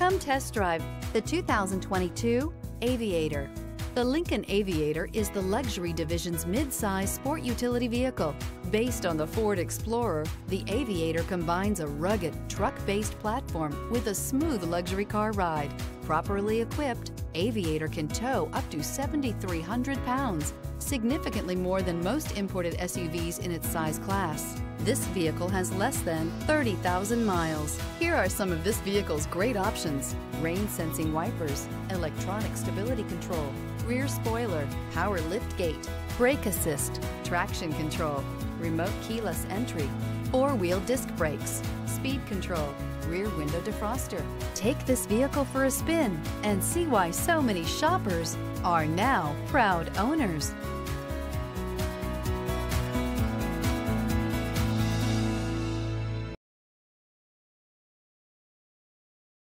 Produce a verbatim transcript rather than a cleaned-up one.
Come test drive the two thousand twenty-two Aviator. The Lincoln Aviator is the luxury division's mid-size sport utility vehicle. Based on the Ford Explorer, the Aviator combines a rugged, truck-based platform with a smooth luxury car ride. Properly equipped, Aviator can tow up to seven thousand three hundred pounds, significantly more than most imported S U Vs in its size class. This vehicle has less than thirty thousand miles. Here are some of this vehicle's great options: rain-sensing wipers, electronic stability control, rear spoiler, power liftgate, brake assist, traction control, remote keyless entry, four-wheel disc brakes, speed control, rear window defroster. Take this vehicle for a spin and see why so many shoppers are now proud owners.